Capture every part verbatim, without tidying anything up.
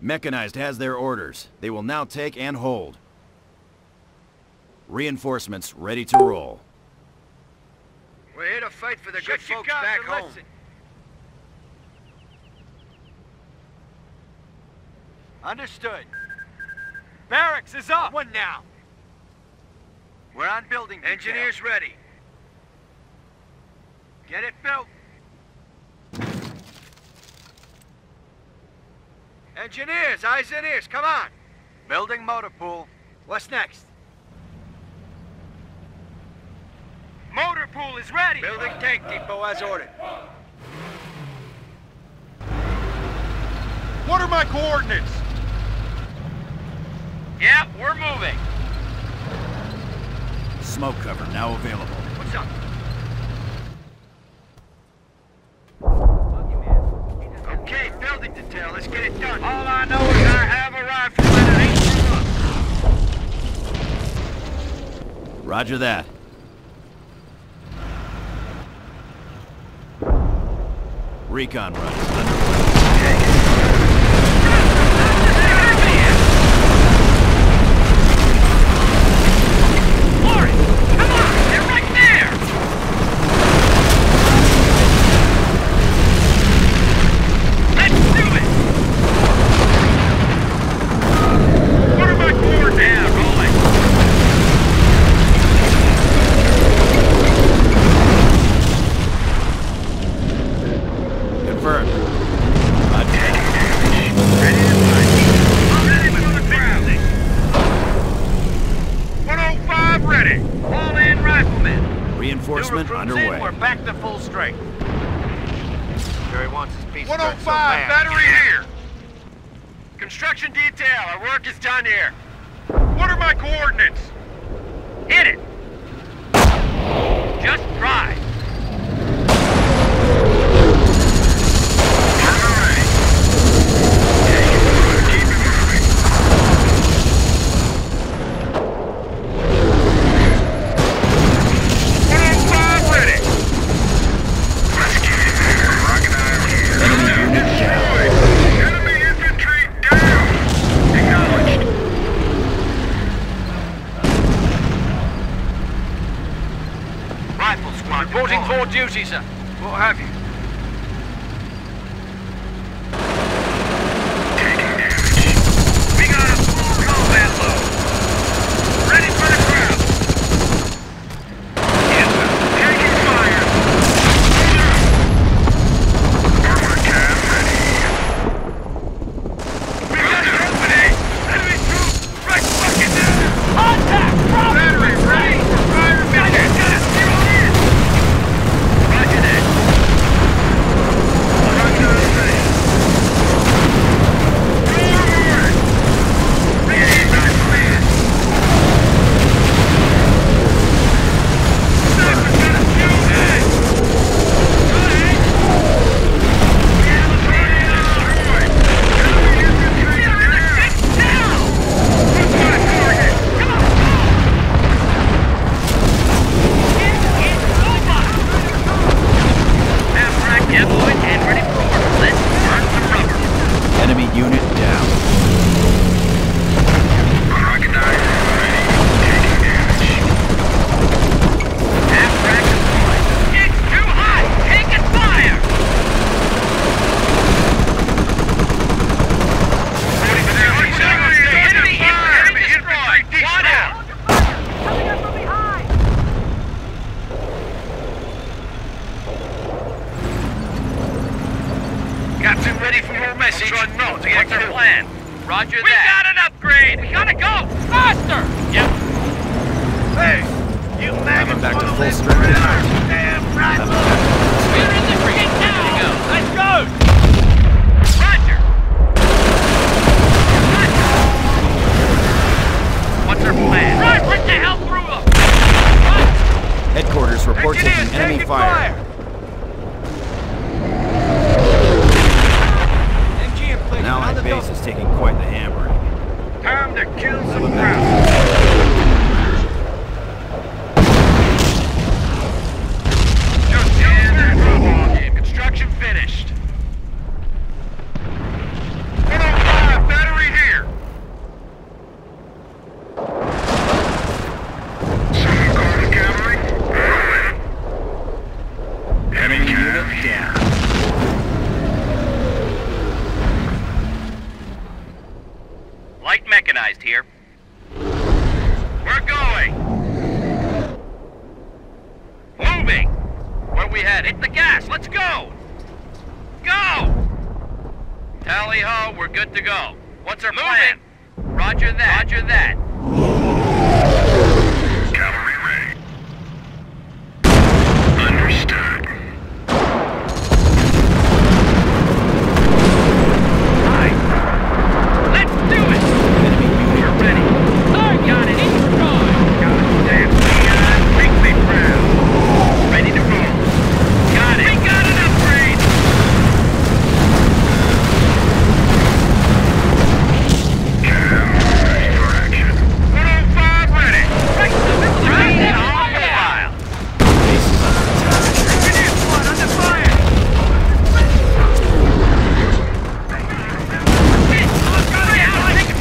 Mechanized has their orders. They will now take and hold. Reinforcements ready to roll. We're here to fight for the good folks back home. Understood. Barracks is up. One now. We're on building. Engineers ready. Get it built. Engineers, eyes and ears, come on. Building motor pool. What's next? Motor pool is ready. Building tank depot as ordered. What are my coordinates? Yeah, we're moving. Smoke cover now available. What's up? Okay, building detail. Let's get it done. All I know is I have arrived from Leonard. Roger that. Recon run is underway. Lauren, come on! They're right there! Construction finished. organized here. We're going! Moving! Where we head? Hit the gas! Let's go! Go! Tally ho, we're good to go. What's our plan? Roger that. Roger that. Cavalry ready. Understood. Right. Let's do it. You're ready. I got it. It's gone. Got it. Damn. Leon, big, big round. Ready to roll. Got it. We got an upgrade. Cavalry for action. one oh five ready. Right to the middle. Right now. On the file. Engineer squad under fire.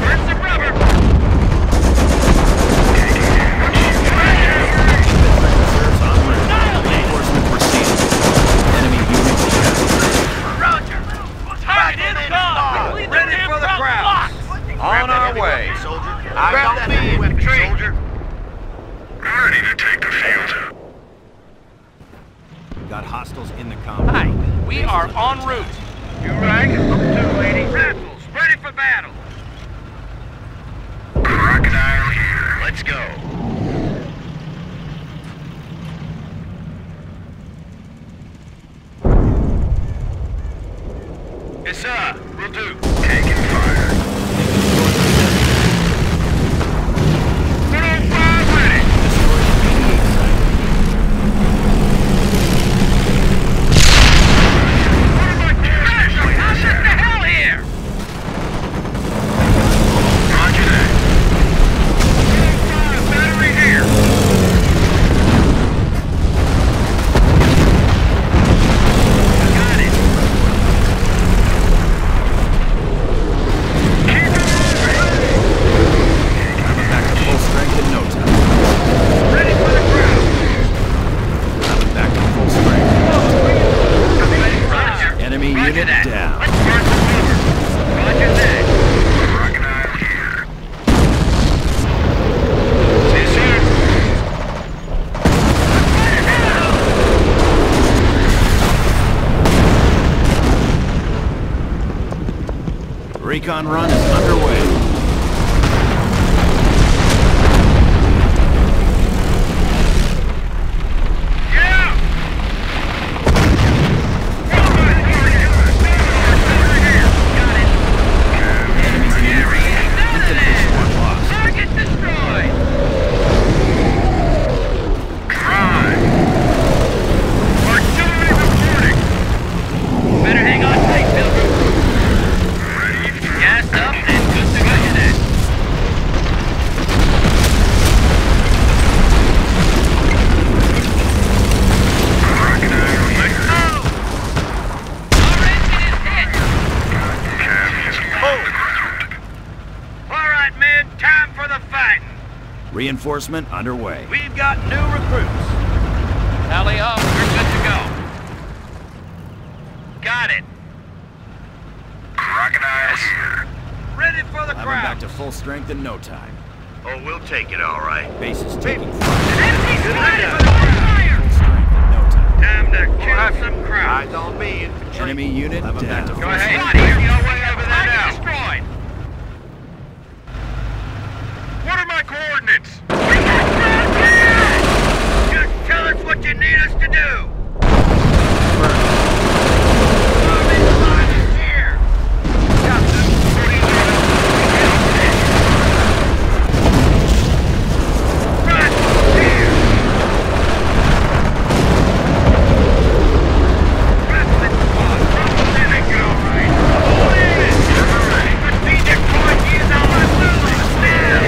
Where's the rubber? On our way. Soldier. I got that weapon, soldier. I'm ready to take the field. We've got hostiles in the compound. Hi, we are en route. You right? Up to lady. Rebels, ready for battle. Crocodile here. Let's go. Yes, sir. Will do. Taking fire. Little fire ready. What about the actually? How shit the hell here? Roger that. Little fire battery here. Recon run is underway. Yeah! Enemies near me. Target destroyed. Crime. Artillery reporting. Better hang on tight, Pilgrim. Reinforcement underway. We've got new recruits. Tally up, we're good to go. Got it. Crocodiles here. Ready for the crowd. I'm back to full strength in no time. Oh, we'll take it all right. Base is taking fire. Full strength in no time. Time to kill some crowds. Eyes on me, infantry. Enemy unit down. Back to full strength. Go ahead. Your way over there now. What are my coordinates? We got ground here! Just tell us what you need us to do! Army line is here! Captain, forty-eight. Right here! Rapid squad, representing you, right? Please! All right! Strategic point is our move! Still!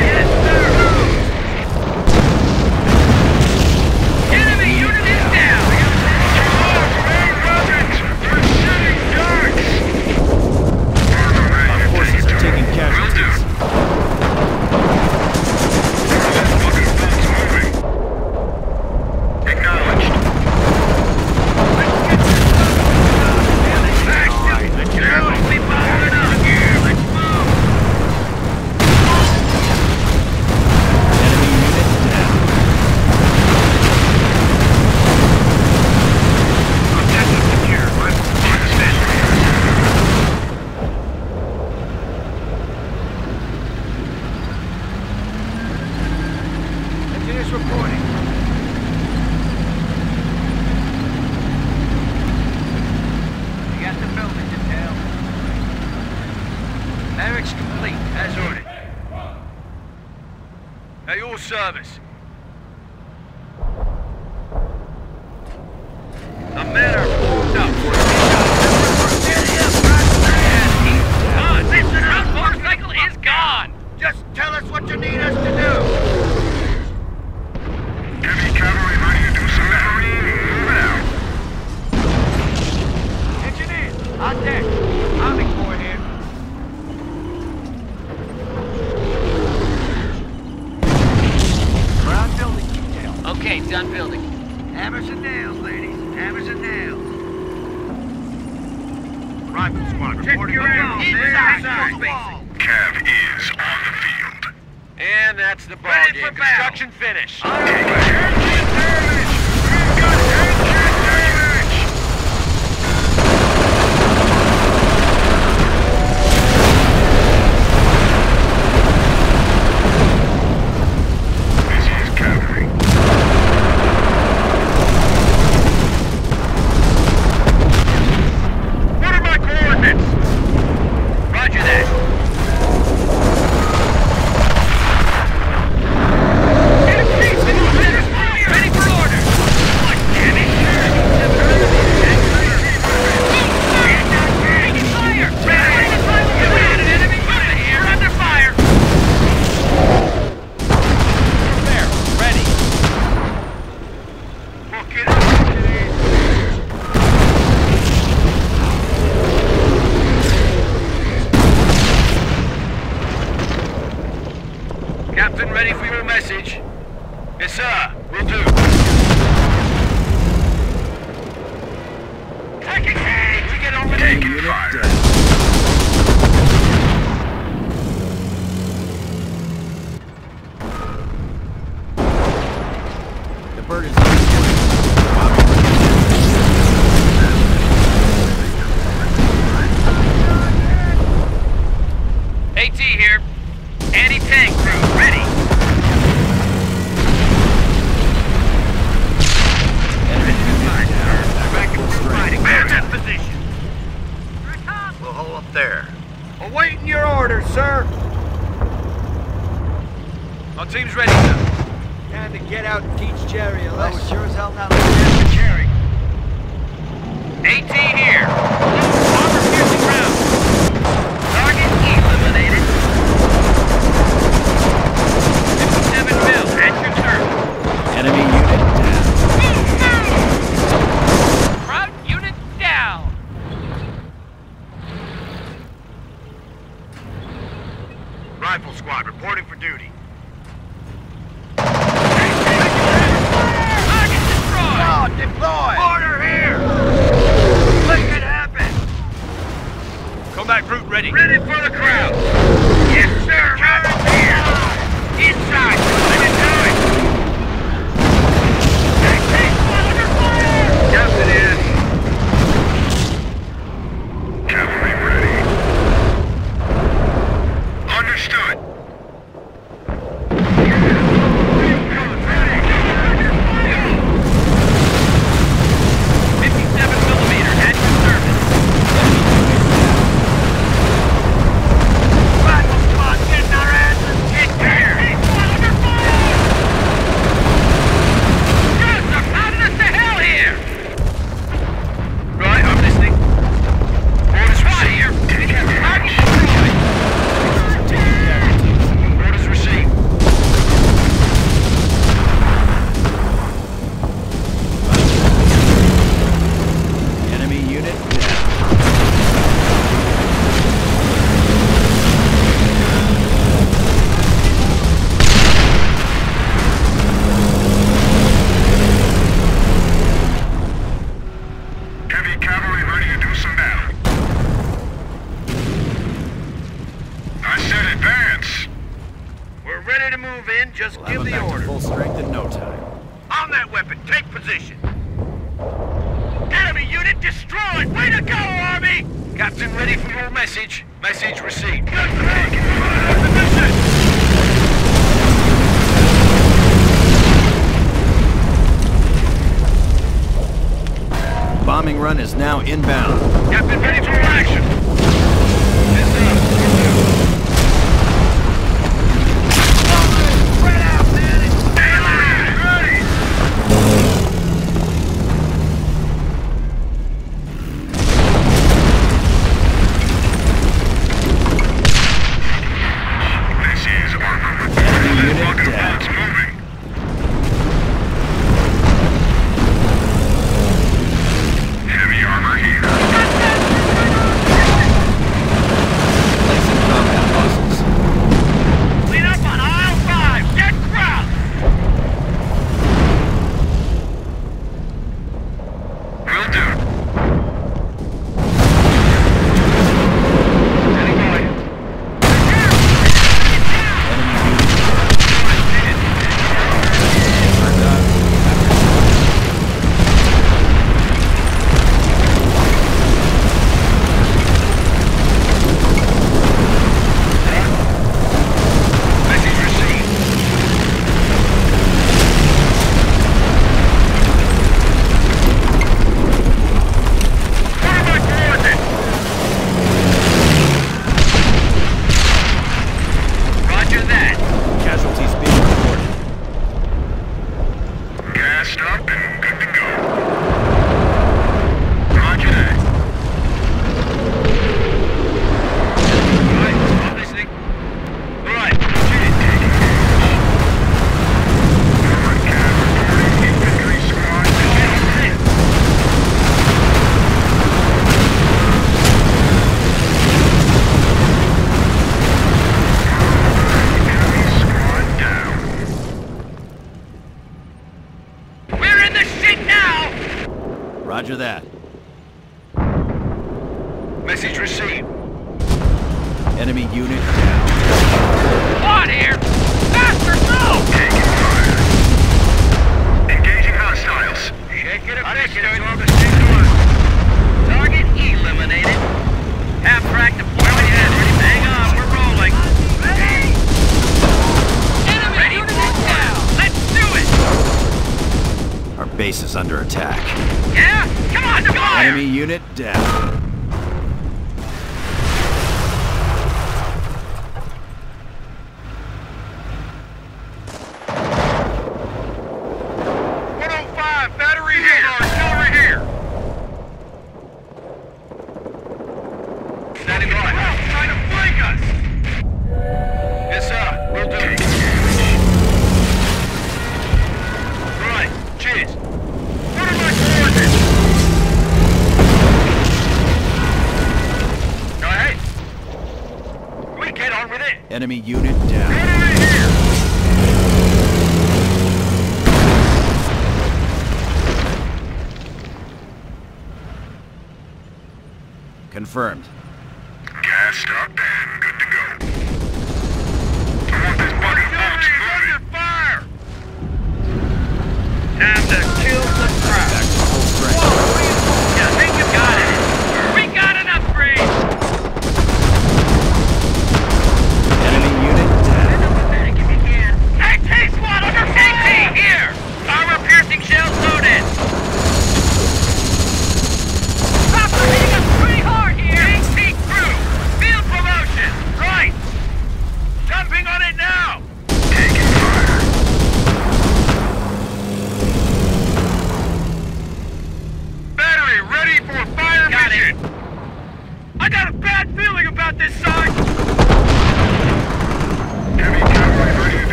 Hammers and nails, ladies. Hammers and nails. Rifle squad reporting. Check your out. Inside. Inside. Cav is on the field. And that's the ball Ready game. Construction battle. Finish. All right. Engine damage! We've got engine damage! This is cavalry. What are my coordinates? Roger that. Roger that. Message received. Enemy unit down. Squad here! Faster, go! Taking fire. Engaging hostiles. Shake it effective as long as you can. Target eliminated. Half track deployment has ready. Hang on, we're rolling. Ready? Enemy ready unit down. Let's do it! Our base is under attack. Yeah? Come on, deploy! Enemy unit down. Enemy unit down. Enemy here! Confirmed. Gas up and good to go. I want this buggy box under fire! Time to kill the crowd. Back to full strength. Whoa, yeah, I think you got it. We got an upgrade!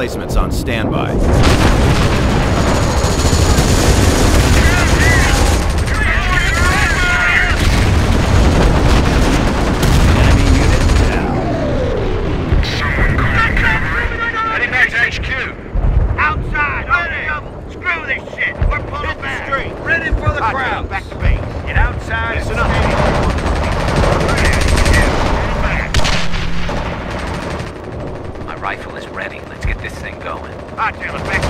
replacements on standby. Enemy unit down. Someone call cover. Heading back to H Q. Outside, over double. Screw this shit. We're pulling back. Straight, ready for the crowd. Back to base. Get outside. Listen up. Rifle is ready. Let's get this thing going. All right, Taylor, back.